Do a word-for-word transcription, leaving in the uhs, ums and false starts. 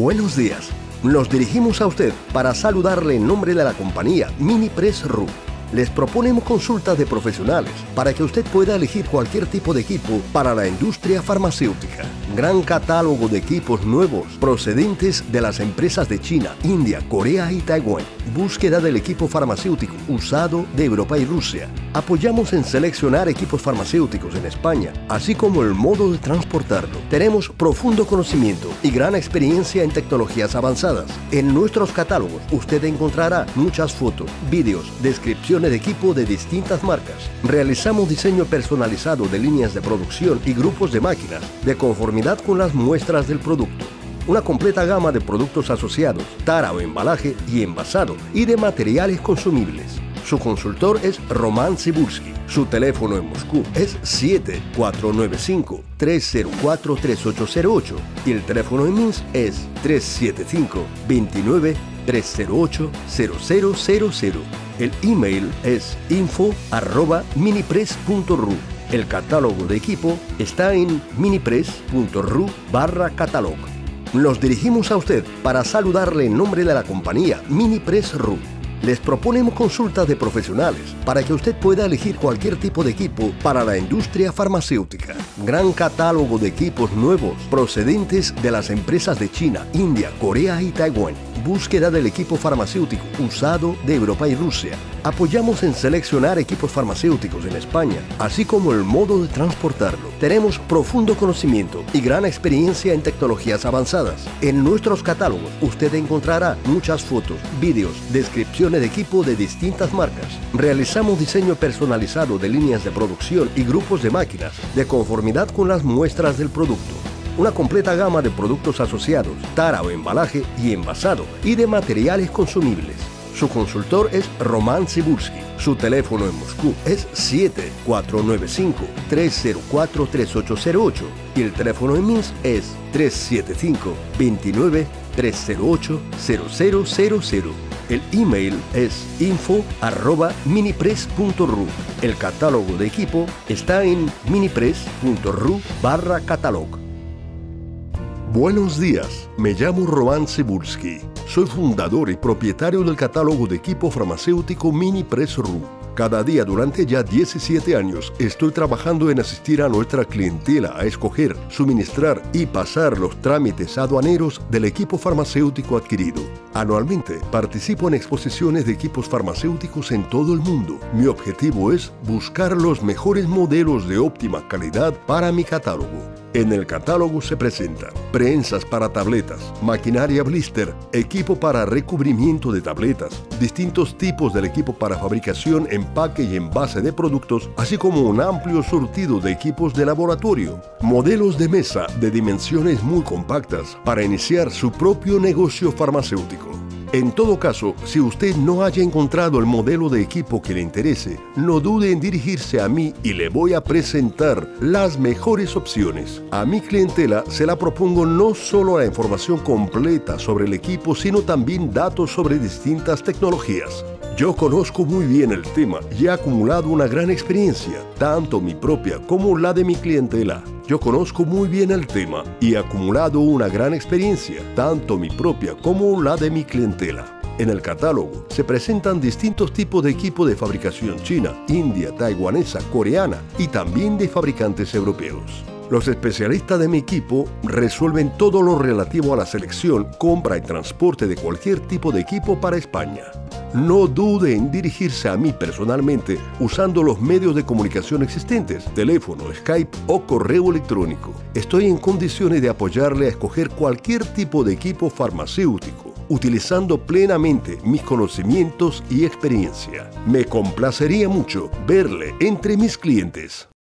Buenos días. Nos dirigimos a usted para saludarle en nombre de la compañía Minipress punto R U. Les proponemos consultas de profesionales para que usted pueda elegir cualquier tipo de equipo para la industria farmacéutica. Gran catálogo de equipos nuevos procedentes de las empresas de China, India, Corea y Taiwán. Búsqueda del equipo farmacéutico usado de Europa y Rusia. Apoyamos en seleccionar equipos farmacéuticos en España, así como el modo de transportarlo. Tenemos profundo conocimiento y gran experiencia en tecnologías avanzadas. En nuestros catálogos usted encontrará muchas fotos, vídeos, descripciones de equipo de distintas marcas. Realizamos diseño personalizado de líneas de producción y grupos de máquinas de conformidad con las muestras del producto. Una completa gama de productos asociados, tara o embalaje y envasado y de materiales consumibles. Su consultor es Roman Tsibulsky. Su teléfono en Moscú es siete cuatro nueve cinco, tres cero cuatro, tres ocho cero ocho y el teléfono en Minsk es tres siete cinco, dos nueve, tres cero ocho, cero cero cero cero. El email es info arroba minipress punto R U. El catálogo de equipo está en minipress punto R U barra catálogo. Nos dirigimos a usted para saludarle en nombre de la compañía Minipress punto R U. Les proponemos consultas de profesionales para que usted pueda elegir cualquier tipo de equipo para la industria farmacéutica. Gran catálogo de equipos nuevos procedentes de las empresas de China, India, Corea y Taiwán. Búsqueda del equipo farmacéutico usado de Europa y Rusia. Apoyamos en seleccionar equipos farmacéuticos en España, así como el modo de transportarlo. Tenemos profundo conocimiento y gran experiencia en tecnologías avanzadas. En nuestros catálogos usted encontrará muchas fotos, vídeos, descripciones de equipo de distintas marcas. Realizamos diseño personalizado de líneas de producción y grupos de máquinas de conformidad con las muestras del producto. Una completa gama de productos asociados, tara o embalaje y envasado y de materiales consumibles. Su consultor es Roman Tsibulsky. Su teléfono en Moscú es siete cuatro nueve cinco, tres cero cuatro, tres ocho cero ocho y el teléfono en Minsk es tres siete cinco, dos nueve, tres cero ocho, cero cero cero cero. El email es info arroba minipress punto R U. El catálogo de equipo está en minipress punto R U barra catálogo. Buenos días, me llamo Roman Tsibulsky. Soy fundador y propietario del catálogo de equipo farmacéutico Minipress punto R U. Cada día durante ya diecisiete años estoy trabajando en asistir a nuestra clientela a escoger, suministrar y pasar los trámites aduaneros del equipo farmacéutico adquirido. Anualmente participo en exposiciones de equipos farmacéuticos en todo el mundo. Mi objetivo es buscar los mejores modelos de óptima calidad para mi catálogo. En el catálogo se presentan prensas para tabletas, maquinaria blister, equipo para recubrimiento de tabletas, distintos tipos del equipo para fabricación, empaque y envase de productos, así como un amplio surtido de equipos de laboratorio, modelos de mesa de dimensiones muy compactas para iniciar su propio negocio farmacéutico. En todo caso, si usted no haya encontrado el modelo de equipo que le interese, no dude en dirigirse a mí y le voy a presentar las mejores opciones. A mi clientela se la propongo no solo la información completa sobre el equipo, sino también datos sobre distintas tecnologías. Yo conozco muy bien el tema y he acumulado una gran experiencia, tanto mi propia como la de mi clientela. Yo conozco muy bien el tema y he acumulado una gran experiencia, tanto mi propia como la de mi clientela. En el catálogo se presentan distintos tipos de equipo de fabricación china, india, taiwanesa, coreana y también de fabricantes europeos. Los especialistas de mi equipo resuelven todo lo relativo a la selección, compra y transporte de cualquier tipo de equipo para España. No dude en dirigirse a mí personalmente usando los medios de comunicación existentes, teléfono, Skype o correo electrónico. Estoy en condiciones de apoyarle a escoger cualquier tipo de equipo farmacéutico, utilizando plenamente mis conocimientos y experiencia. Me complacería mucho verle entre mis clientes.